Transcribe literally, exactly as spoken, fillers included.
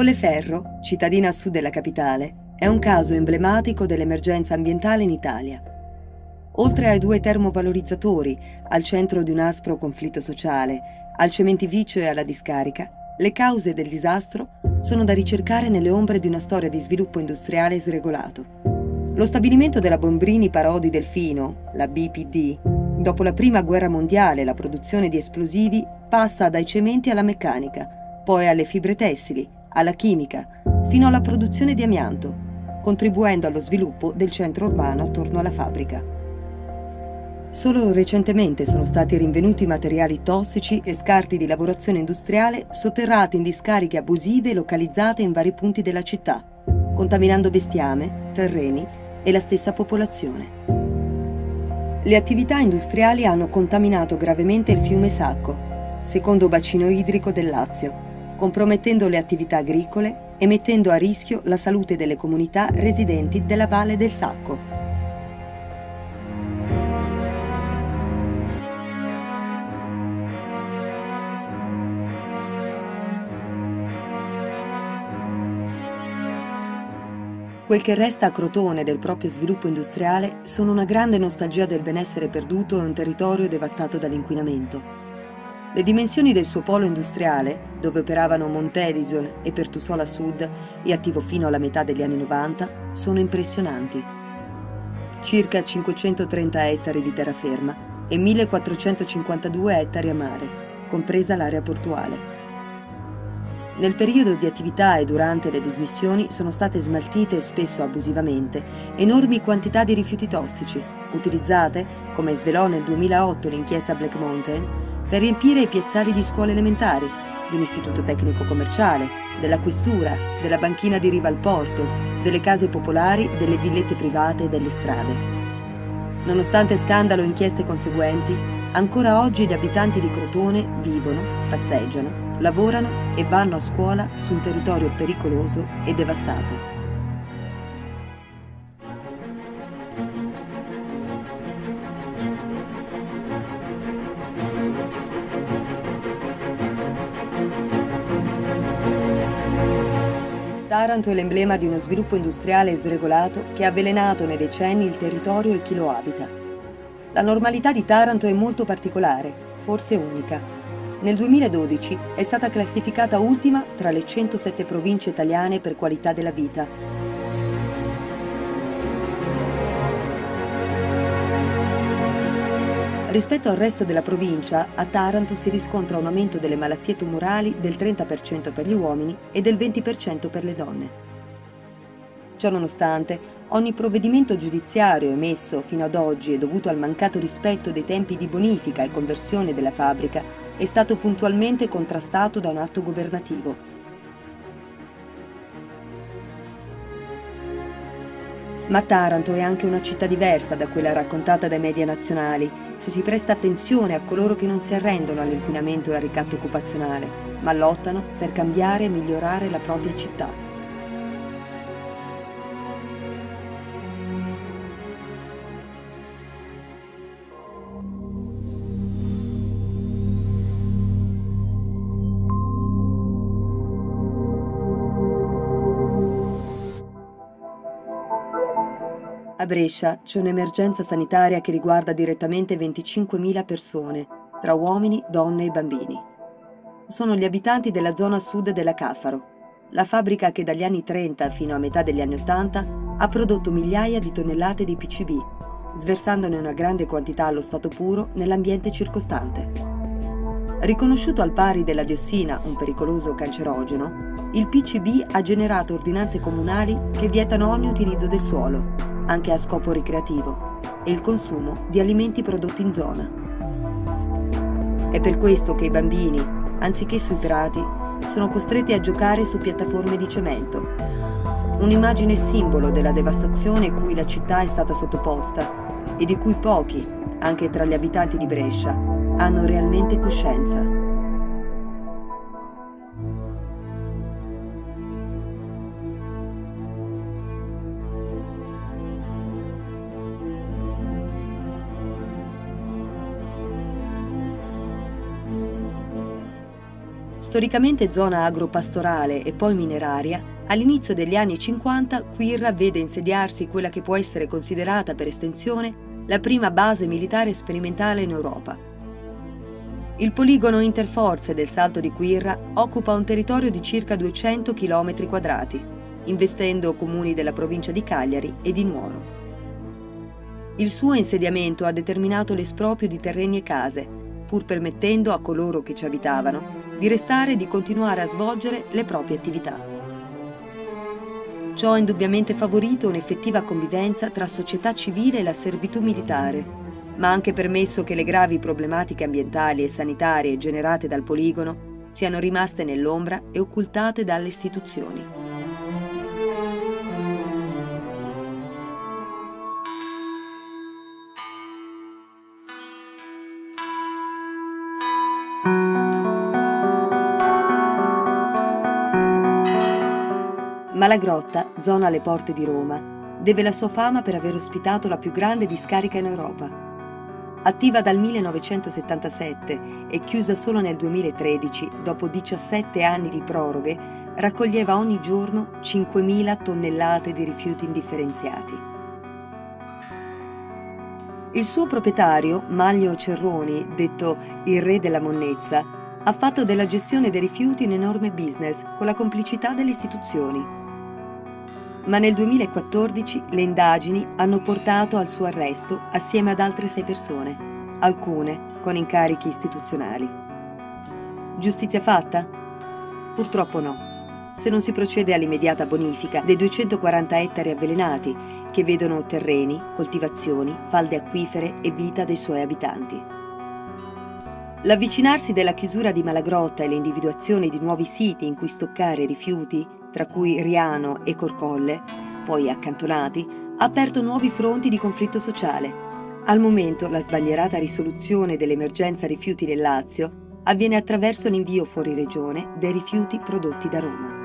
Colleferro, cittadina a sud della capitale, è un caso emblematico dell'emergenza ambientale in Italia. Oltre ai due termovalorizzatori, al centro di un aspro conflitto sociale, al cementificio e alla discarica, le cause del disastro sono da ricercare nelle ombre di una storia di sviluppo industriale sregolato. Lo stabilimento della Bombrini Parodi Delfino, la B P D, dopo la Prima Guerra Mondiale e la produzione di esplosivi, passa dai cementi alla meccanica, poi alle fibre tessili, alla chimica, fino alla produzione di amianto, contribuendo allo sviluppo del centro urbano attorno alla fabbrica. Solo recentemente sono stati rinvenuti materiali tossici e scarti di lavorazione industriale sotterrati in discariche abusive localizzate in vari punti della città, contaminando bestiame, terreni e la stessa popolazione. Le attività industriali hanno contaminato gravemente il fiume Sacco, secondo bacino idrico del Lazio, compromettendo le attività agricole e mettendo a rischio la salute delle comunità residenti della valle del Sacco. Quel che resta a Crotone del proprio sviluppo industriale sono una grande nostalgia del benessere perduto e un territorio devastato dall'inquinamento. Le dimensioni del suo polo industriale, dove operavano Montedison e Pertusola Sud, e attivo fino alla metà degli anni novanta, sono impressionanti. Circa cinquecentotrenta ettari di terraferma e millequattrocentocinquantadue ettari a mare, compresa l'area portuale. Nel periodo di attività e durante le dismissioni sono state smaltite, spesso abusivamente, enormi quantità di rifiuti tossici, utilizzate, come svelò nel duemilaotto l'inchiesta Black Mountain, per riempire i piazzali di scuole elementari, di un istituto tecnico commerciale, della questura, della banchina di riva al porto, delle case popolari, delle villette private e delle strade. Nonostante scandalo e inchieste conseguenti, ancora oggi gli abitanti di Crotone vivono, passeggiano, lavorano e vanno a scuola su un territorio pericoloso e devastato. Taranto è l'emblema di uno sviluppo industriale sregolato che ha avvelenato nei decenni il territorio e chi lo abita. La normalità di Taranto è molto particolare, forse unica. Nel duemiladodici è stata classificata ultima tra le centosette province italiane per qualità della vita. Rispetto al resto della provincia, a Taranto si riscontra un aumento delle malattie tumorali del trenta per cento per gli uomini e del venti per cento per le donne. Ciononostante, ogni provvedimento giudiziario emesso fino ad oggi è dovuto al mancato rispetto dei tempi di bonifica e conversione della fabbrica è stato puntualmente contrastato da un atto governativo. Ma Taranto è anche una città diversa da quella raccontata dai media nazionali, se si presta attenzione a coloro che non si arrendono all'inquinamento e al ricatto occupazionale, ma lottano per cambiare e migliorare la propria città. A Brescia c'è un'emergenza sanitaria che riguarda direttamente venticinquemila persone, tra uomini, donne e bambini. Sono gli abitanti della zona sud della Caffaro, la fabbrica che dagli anni trenta fino a metà degli anni ottanta ha prodotto migliaia di tonnellate di P C B, sversandone una grande quantità allo stato puro nell'ambiente circostante. Riconosciuto al pari della diossina un pericoloso cancerogeno, il P C B ha generato ordinanze comunali che vietano ogni utilizzo del suolo, anche a scopo ricreativo, e il consumo di alimenti prodotti in zona. È per questo che i bambini, anziché sui prati, sono costretti a giocare su piattaforme di cemento. Un'immagine simbolo della devastazione cui la città è stata sottoposta e di cui pochi, anche tra gli abitanti di Brescia, hanno realmente coscienza. Storicamente zona agropastorale e poi mineraria, all'inizio degli anni cinquanta Quirra vede insediarsi quella che può essere considerata per estensione la prima base militare sperimentale in Europa. Il poligono interforze del Salto di Quirra occupa un territorio di circa duecento chilometri quadrati, investendo comuni della provincia di Cagliari e di Nuoro. Il suo insediamento ha determinato l'esproprio di terreni e case, pur permettendo a coloro che ci abitavano di restare e di continuare a svolgere le proprie attività. Ciò ha indubbiamente favorito un'effettiva convivenza tra società civile e la servitù militare, ma ha anche permesso che le gravi problematiche ambientali e sanitarie generate dal poligono siano rimaste nell'ombra e occultate dalle istituzioni. Malagrotta, zona alle porte di Roma, deve la sua fama per aver ospitato la più grande discarica in Europa. Attiva dal millenovecentosettantasette e chiusa solo nel duemilatredici, dopo diciassette anni di proroghe, raccoglieva ogni giorno cinquemila tonnellate di rifiuti indifferenziati. Il suo proprietario, Manlio Cerroni, detto il re della monnezza, ha fatto della gestione dei rifiuti un enorme business con la complicità delle istituzioni. Ma nel duemilaquattordici le indagini hanno portato al suo arresto assieme ad altre sei persone, alcune con incarichi istituzionali. Giustizia fatta? Purtroppo no, se non si procede all'immediata bonifica dei duecentoquaranta ettari avvelenati che vedono terreni, coltivazioni, falde acquifere e vita dei suoi abitanti. L'avvicinarsi della chiusura di Malagrotta e l'individuazione di nuovi siti in cui stoccare rifiuti, tra cui Riano e Corcolle, poi accantonati, ha aperto nuovi fronti di conflitto sociale. Al momento la sbandierata risoluzione dell'emergenza rifiuti nel Lazio avviene attraverso l'invio fuori regione dei rifiuti prodotti da Roma.